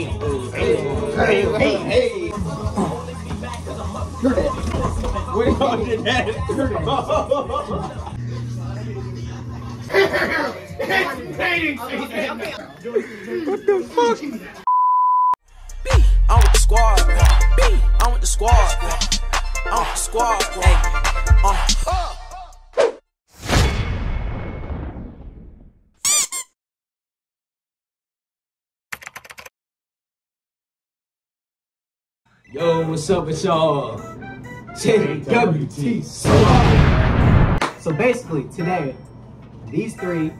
Hey. We all did that. What the fuck? B, I'm with the squad. B, I'm with the squad. I'm with the squad. Hey. Yo, what's up with y'all? JWT. So basically, today, these three,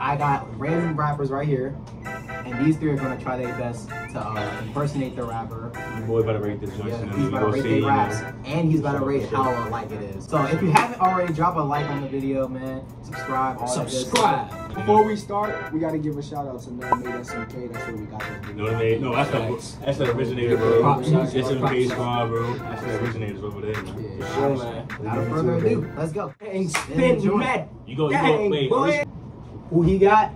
I got random rappers right here, and these three are gonna try their best to impersonate the rapper. The boy about to rate this joint, and he's about to rate their raps, and he's about to rate how like it is. So if you haven't already, drop a like on the video, man. Subscribe, all that. Before we start, we gotta give a shout out to NoMade SMK. That's where we got this. No, that's the originator, bro. SMK squad, bro. That's the originators over there, man. Yeah, sure, man. Without further ado, let's go. And spin mad. You go. Wait. Who he got?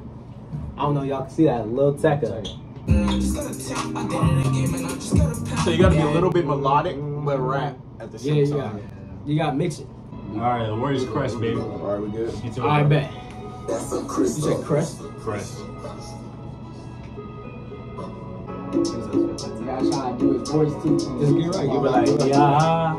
I don't know, y'all can see that. Lil Tecca. So you gotta be a little bit melodic, but rap at the same time. You gotta mix it. Alright, the word is crest, baby. Alright, we good? I bet. That's a crest. You said crest? Crest. You gotta try to do his voice too. Just get right. You'll be like, yeah.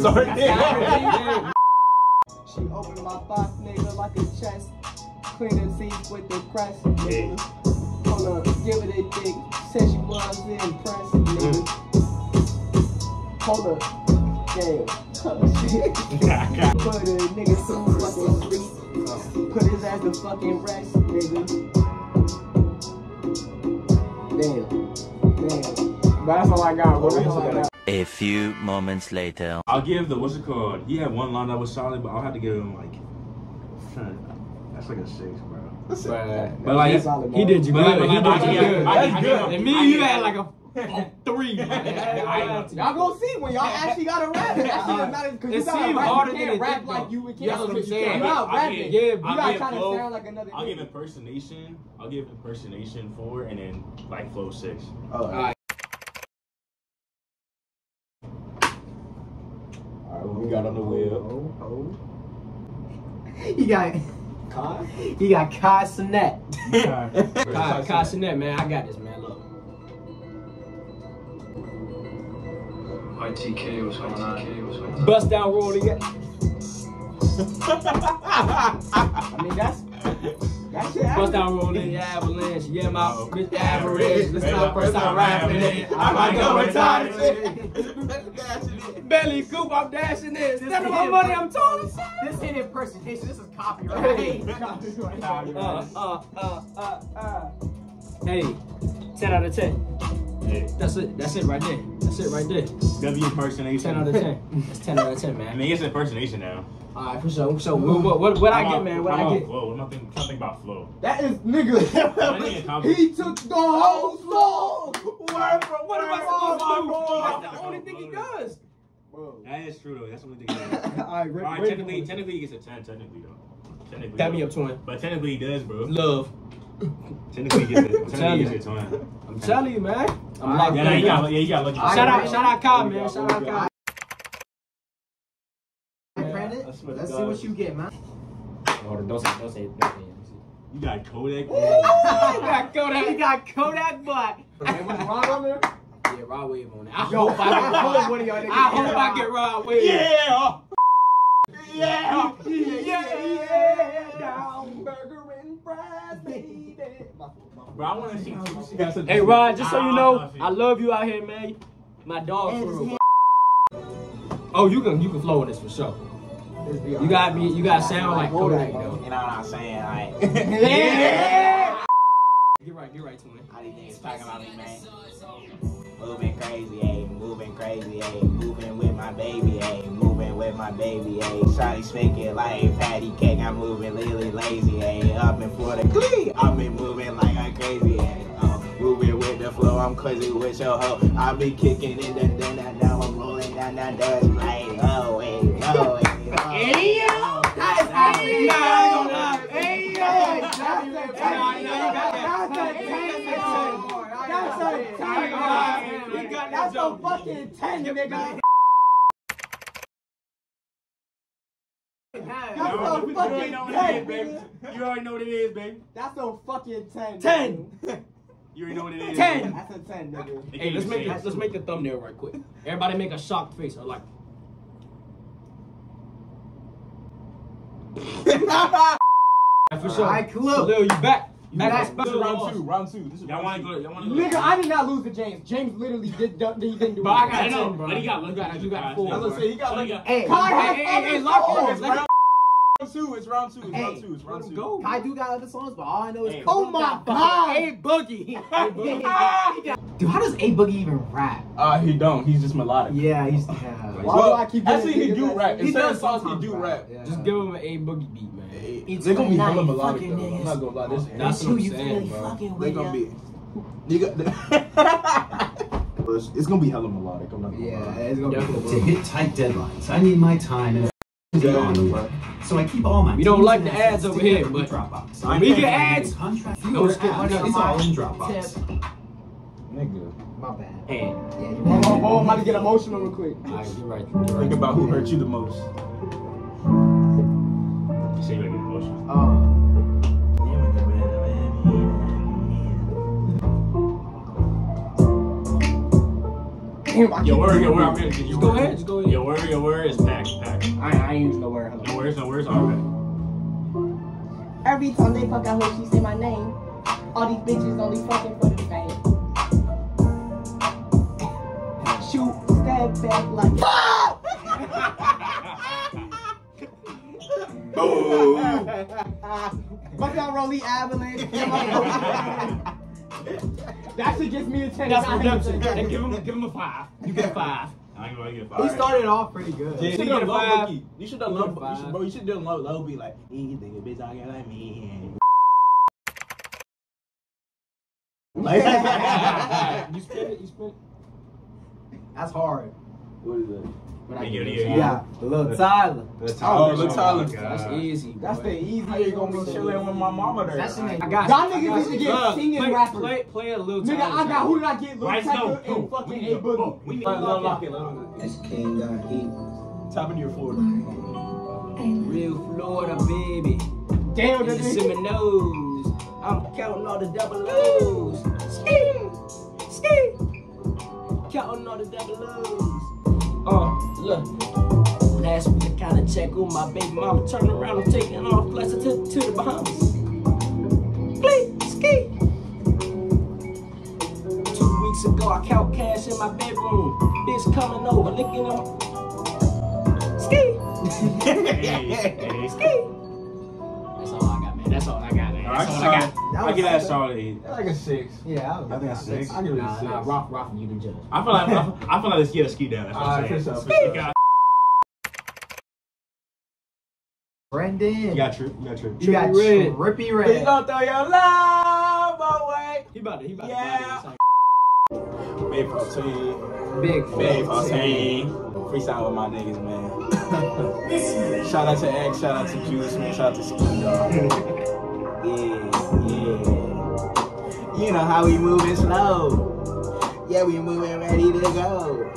She opened my box, nigga, like a chest. Clean her teeth with the crest, nigga. Hold up, give it a dick. Said she was impressed, nigga. Hold up, damn. Put a nigga to fucking sleep. Put his ass to fucking rest, nigga. Damn. But that's all I got. What else I got? A few moments later, I'll give the what's it called? He had one line that was solid, but I'll have to give him like that's like a 6, bro. That's it. But like solid, he did you good. That's good. And me and you had like a 3. Y'all gonna see when y'all actually got to rap. It seems harder than it rap like you can't. That's what I'm saying. You gotta try to sound like another. I'll give impersonation. I'll give impersonation 4, and then like flow 6. Oh. We got on the wheel. You got Kai Cenat. Kai Cenat, man. I got this, man. Look. ITK, what's going on? Bust down roll again. I mean, that's your average. Bust down roll in the avalanche. Yeah, my bitch average. This is my first time rapping it. I might go retarded. Belly Goop, I'm dashing this. That's my money, I'm talking shit. This ain't impersonation, this is copyright. Hey, 10 out of 10. Yeah. That's it right there. That's it right there. W impersonation. 10 out of 10. That's 10 out of 10, man. I mean, it's impersonation now. Alright, for sure. So what I get, man? What I get? Flow. I'm trying to think about flow. That is nigga. He took the whole flow. Word for what am I supposed to do? That's the only thing he does. Bro. That is true though. That's what we think. Alright, technically he gets a 10. Technically though. Technically. Tap me up 20. But technically he does, bro. Love. Technically he gets a 20. I'm telling you, man. I'm locked in. Yeah, you got lucky. Shout out Kai, man. Shout out Kai. Let's see what you get, man. Oh, don't say you got Kodak. You got Kodak. You got Kodak, but. Hey, was Rod on there? Yeah, Rod Wave on there. I hope I get Rod Wave. Yeah. Down burger and fries, baby. Bro, I want to see you. She got some. Hey, Rod, just so you know, I love you out here, man. My dog for real. Oh, you can flow with this for sure. You gotta sound like Kodak though. You know what I'm saying? Yeah. Get right to me. How do you think it's talking about me, man? Moving crazy, ayy. Moving crazy, ayy. Moving with my baby, ayy. Moving with my baby, ayy. Shawty's faking like patty cake. I'm moving lazy, ayy. Up in Florida, I've been moving like I. crazy with your hoe. I be kicking in the den, now I'm rolling down that dust like, oh, hey, oh, hey, oh. Hey, yo, that's happy. Nah, I don't lie. Hey, yo, that's a fucking 10, nigga. That's a fucking 10, baby. You already know what it is, baby. That's a fucking 10. 10. You already know what it is. 10. That's a 10, nigga. Hey, let's make the thumbnail right quick. Everybody make a shocked face. I like. For sure. I clip. So, Lil, you back? You back? Round two. This is y'all want to go? Y'all want to go? Nigga, I did not lose to James. James literally didn't do it. But I got 10, bro. But he got lucky. You got 4. I was gonna say he got lucky. Hey, Kai, lock It's round two. Kai do got other songs, but all I know is oh my god, A Boogie. A Boogie. Dude, how does A Boogie even rap? He don't. He's just melodic. Yeah, he's. Actually, he do rap. Instead of songs, he do rap. Yeah. Just give him an A Boogie beat, man. They're gonna be hella melodic though. I'm not gonna lie. That's what I'm saying, bro. They're gonna be. It's gonna be hella melodic. I'm not gonna lie. Yeah, it's gonna be. To hit tight deadlines, I need my time and. On the work. So I keep all my. We don't like the ads over here, but we get ads. You know, it's all in Dropbox. Nigga, my bad. Hey, I'm about to get emotional real quick. Alright, you're right. Think about who hurt you the most. You say you gotta get emotional. Your word, is back. I ain't using the word. No words, all right. Every time they fuck, I hope she say my name. All these bitches only fucking for the fame. Shoot, stab back like. Boom! Fuck y'all, Rolly Avalanche. That shit gives me a 10. That's redemption. Give him a 5. You get a 5. I ain't gonna get a 5. He started off pretty good. Yeah, you should have done Low. Bro, you should have done Low. Be like, you think a bitch out here like me? You spit it. That's hard. What is that? Yeah, Luh Tyler. Luh Tyler. That's easy. That's the easiest gonna be chilling with my mama there. I got y'all niggas need to get singing rappers. Play a Luh Tyler. Nigga, I got who did I get? Lil Tecca and fucking A Boogie. We need to lock it up. This king got heat. Top of your Florida. Real Florida, baby. Damn, this is my nose. I'm counting all the double O's. Ski. Counting all the double O's. Look, last week I kinda checked on my baby mama. Turn around, I'm taking off, flexing to the Bahamas. Please, ski. 2 weeks ago, I count cash in my bedroom. Bitch coming over, licking them. Ski. Hey. Ski. That's all I got, man. I give that solid 8. That's like a 6. Yeah, I think that's 6. I give it a 6. Rock, you the judge. I feel like let's get a ski down. That's what I'm saying. Brendan. You got Trippie. You got Trippie Redd. He gonna throw your love away. He about to. Yeah. Big protein. Big protein. Freestyle with my niggas, man. Shout out to X. Shout out to Juice. Man. Shout out to Ski Dog. Yeah. You know how we moving slow. Yeah, we moving ready to go.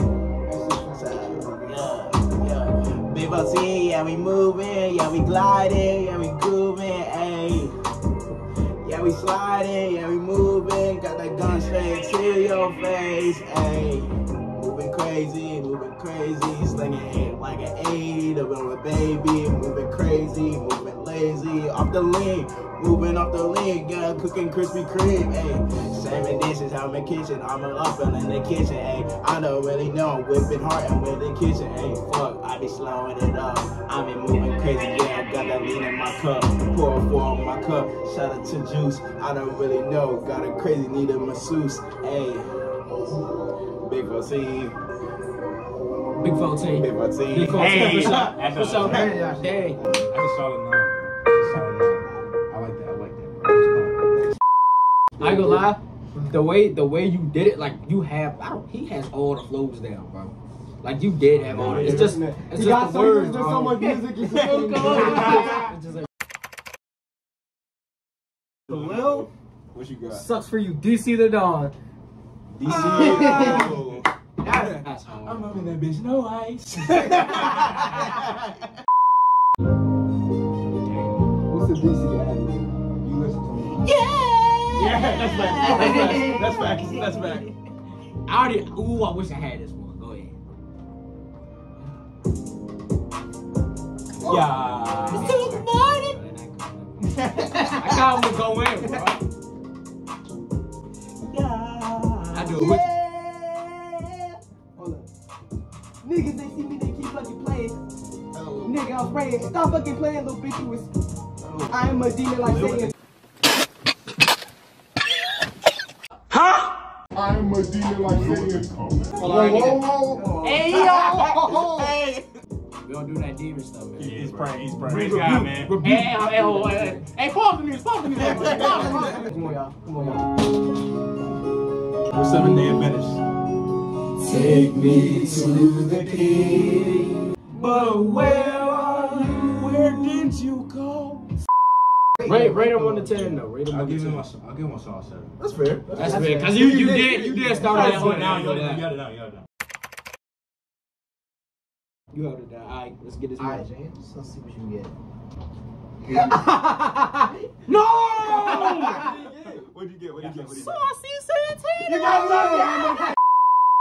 Yeah. Big Bossy, yeah, we moving. Yeah, we gliding. Yeah, we grooving. Hey. Yeah, we sliding. Yeah, we moving. Got that gun straight to your face. Hey. Moving crazy. Slinging like an 80. Little baby. Moving crazy. Moving lazy. Off the lane. Moving off the lid, girl, cooking Krispy Kreme, ayy. Serving dishes out in the kitchen, I'm up in the kitchen, ayy. I don't really know, whipping hard and with the kitchen, ayy. Fuck, I be slowing it up. I be moving crazy, yeah, I got that lean in my cup. Pour a 4 on my cup, shout out to Juice. I don't really know, got a crazy, need a masseuse, ayy. Big 14. Hey, what's up? Hey, I just saw it now. I ain't gonna lie, the way you did it, like you have, he has all the flows down, bro. Like you did have all. It's just got the words. There's so much music. It's just like Lil. What you got? Sucks for you, DC the Dawn. DC. Oh. That's hard. I'm loving that bitch. No ice. What's the DC that happened? You listen to me. Yeah. Yeah. That's facts. That's facts. That's facts. I already. Ooh, I wish I had this one. Yeah. It's morning. I kind of go in, bro. Yeah. I do it. Yeah. Hold up. Niggas, they see me, they keep fucking playing. Oh. Nigga, I'm praying. Stop fucking playing, little bitch. You was. Oh. I am a demon, like Satan. Huh? I am a demon, like Satan. Whoa. Hey yo. Hey. We don't do that demon stuff, man. He's praying, he's praying. Praise God, man. Hey, pause the music, pause the music. Come on, y'all. Come on, y'all. We're 7 Day Adventists. Take me to the king. But where are you? Where did you go? Rate him 1 to 10, though. Rate him 1 to 10. I'll give him a solid 7. That's fair. That's fair. Because you did start that one out. You got it out. You have to die. Alright, let's get this money. Alright, James, let's see what you get. No! What'd you get? Saucy Santana! You got love.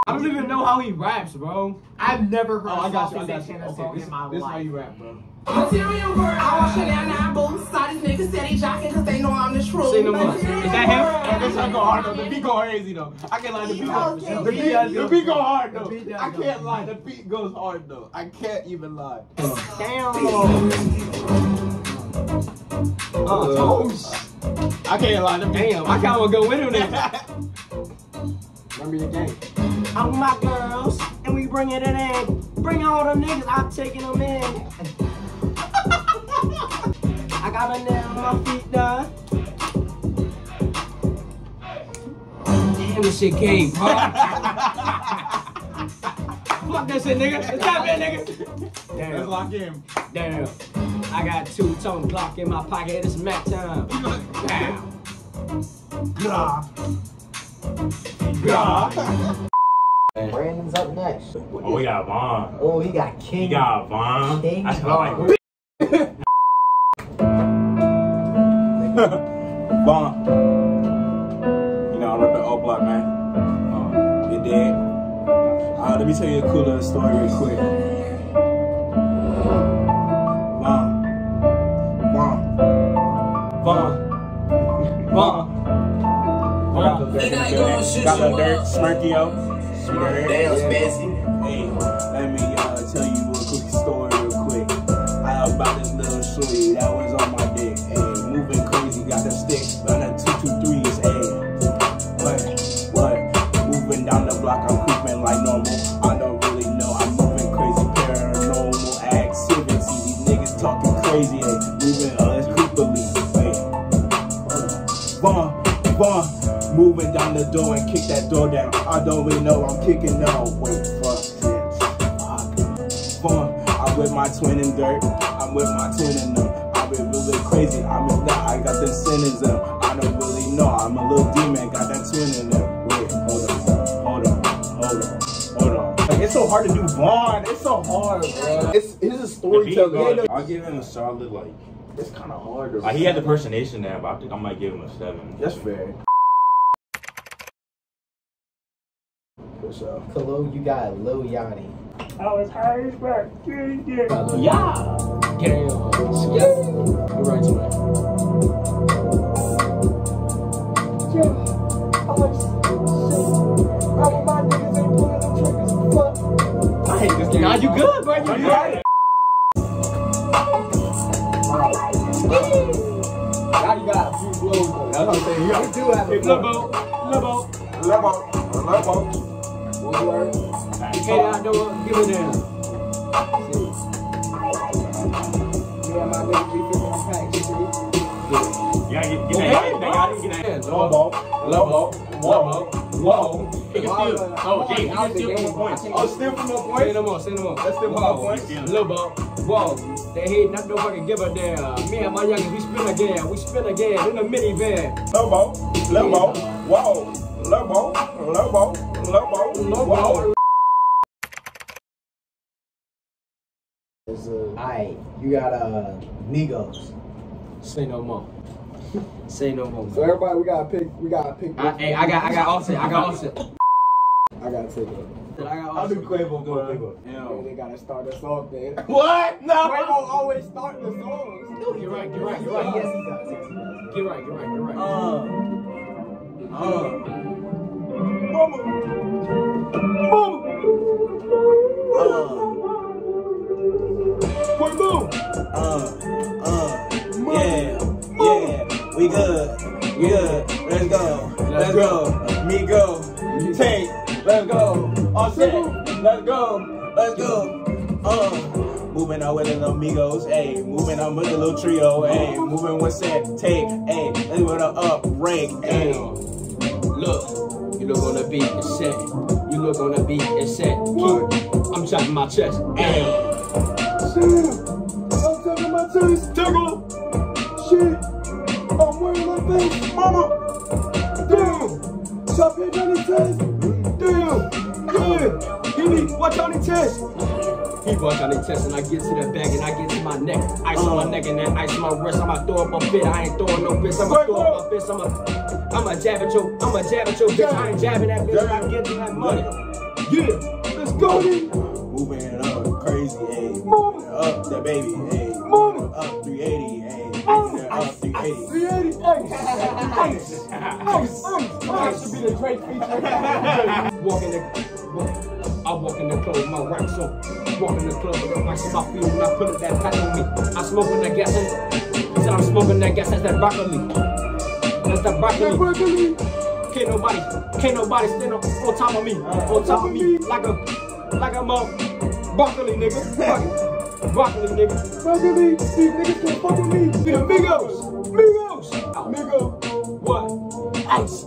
I don't even know how he raps, bro. I've never heard Saucy Santana song in my life. This is how you rap, bro. Material word, I wash it down 9 boots. Saw these niggas said they jockin' cause they know I'm the truth. Say no more. Is that him? This I go hard though. The beat go crazy though. I can't lie, the beat goes hard. The beat go hard though. I can't lie, the beat goes hard though. I can't even lie. Damn. Oh, I can't lie, the beat. Damn, I kinda wanna go with him then. Remember your game. I'm with my girls, and we bring it in. Bring all them niggas, I'm taking them in. I got my nail on my feet done. Damn, this shit came, bro. Fuck that shit, nigga. It's not bad, nigga. Damn. Let's lock in. Damn. I got 2-tone Glock in my pocket. It's Mac time. Damn. Glock. Brandon's up next. Oh, we got Vaughn. Oh, he got King. He got Vaughn. King. I smell like. Vaughn, you know I rep the O Block, man. It did. Let me tell you a cool little story real quick. Vaughn. Got the dirt, smirky out. Damn, fancy. Hey, let me tell you a quick story real quick. I about this little shorty that was on my dick. Hey. Moving crazy, got the sticks, but that 223 is A. What? Moving down the block, I'm creeping like normal. I don't really know, I'm moving crazy, paranormal activity. These niggas talking crazy, hey, moving us creepily, hey. Vaughn, moving down the door and kick that door down. I don't really know, I'm kicking now. Wait, fuck this. Vaughn, I'm with my twin in dirt. I'm with my twin in dirt. Really crazy, I mean that I got them sin in them. I don't really know, I'm a little demon, got that twin in them. Wait, hold on. Like, it's so hard to do Vaughn, it's so hard, bro. It's a storyteller. I'll give him a solid, like, it's kind of hard. Like, he had the personation there, but I think I might give him a 7. That's fair. For sure. Hello, you got Lil Yachty. I was high as fuck. Yeah. Carry on. Yes. You're right to it. Yeah. I like shit. All my niggas ain't pulling them triggers. Fuck. I hate this game. Nah, you good, bro. You right. Now you got a few blows, though. That's what I'm saying. You do have a few. Level. You can't outdoor, give it down. Yeah, my baby, 350 packs. Yeah, Whoa, they hate not no fucking give a damn. Me and my youngins, we spin again in a minivan. Lobo, Lobo, whoa, Lobo, Lobo, Lobo, Lobo. Alright, you got Migos. Say no more. Say no more. Man. So everybody, we gotta pick. I got Offset. I gotta take it. I'll do Quavo going Quavo. They gotta start us off there. What? No. Quavo always starting the songs. No, you're right. Yes, he does. You're right. Yeah. We good. Let's go. Me go. Take. Let's go, all set. Let's go. Moving out with the amigos, ayy. Moving out with the little trio, ayy. Moving with set, tape, ayy. Let's go to up, rank, ayy. Look, you look on the beat and set. Keep, I'm chopping my chest, ayy. I'm chopping my chest, tickle. Shit, I'm wearing my face, mama. Damn, chopping down the chest. Give me, watch on the chest. He watch on the chest and I get to the bag and I get to my neck. Ice on my neck and then ice on my wrist. I'ma throw up a bit, I ain't throwing no bitch. I'ma throw up a fist, I'ma jab at you, bitch. I ain't jabbing that bitch, I get to that money. Yeah, let's go then. Moving it up, crazy, ayy. Moving it up, the baby, ayy. Moving it up, 380, ayy. Moving it up, 380, ayy. That should be the Drake feature. I walk in the club, my racks up. Walk in the club with the racks in my field and I put up that pack on me. I'm smoking that gas, said I'm smoking that gas, that's that broccoli. Can't nobody stand up on top of me. Like a broccoli, nigga. Broccoli, these niggas can't fuck with me. Be the Migos. What? Ice.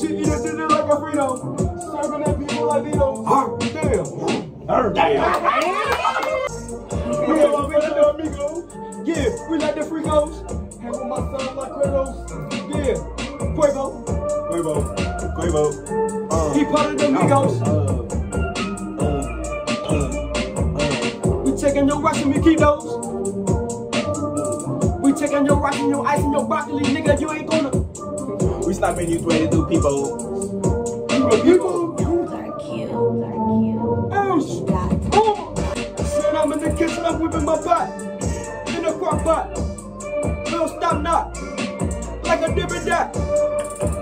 She eat a dinner like a Frito, serving at people like Vito. Damn. We all been in the amigos. Yeah, we like the Fricos. Hang with my son like Kratos. Yeah, Quavo. He part of the amigos. We taking your rocks and Mikitos. We taking your rocks and your ice and your broccoli, nigga. You ain't gonna. We stopping you 22 people. You are cute. Said I'm in the kitchen, I'm whipping my butt. In the crock pot. Don't stop not. Like a dippin' dot.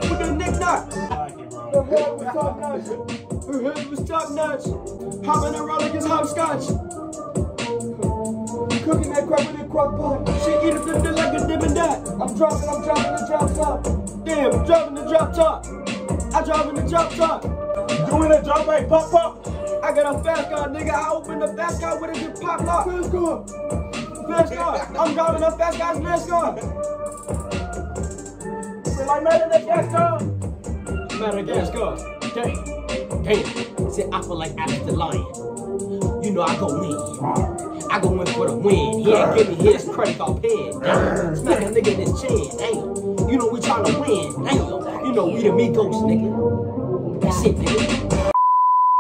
With a knick knot. The head was top notch. Her head was top notch. Hopping around like it's hopscotch. Cooking that crap in the crock pot. She eat it like a dippin' dot. I'm dropping the drop top. Damn, I'm driving the drop top. Doing a drop right, pop. I got a fast car, nigga. I open the fast car with a good pop lock. Fast car. I'm driving a fast car's fast car. Feel like Madagascar. Damn. See, I feel like Alex the Lion. You know I go win. I go in for the win. He ain't giving his credit off head. Smack a nigga in his chin. Damn. You know we tryna win. Damn. You know we the Migos, nigga. That's it, nigga.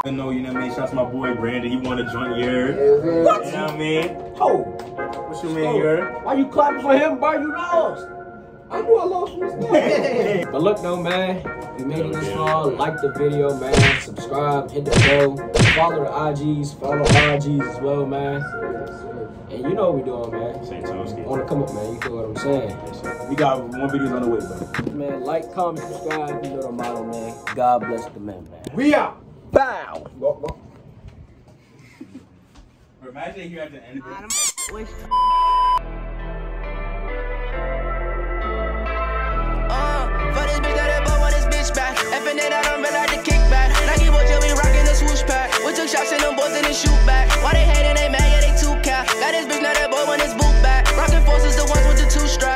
I know, you know what I mean? Shout out to my boy Brandon. He wanna join your. What? You know what I mean? What you mean, your? Why you clapping for him, bro? You lost. I knew I lost from this. But look, though, man. If you made it this far, like the video, man. Subscribe, hit the bell. Follow the IGs, as well, man. And you know what we doing, man. Same time, I wanna come up, man. You feel what I'm saying? Yes, we got one video on the way, bro. Man, like, comment, subscribe. You know the motto, man. God bless the men, man. We out. Bow. Go. Imagine you have to end it. For this bitch that but want this bitch back. Effing it out, I'm like the kickback. Nike boy, we rockin' the swoosh pack. We took shots and them boys in the shoot back. Why they hatin', they mad, yeah, they too cat. Got this bitch, now that boy want his boot back. Rockin' forces the too strong.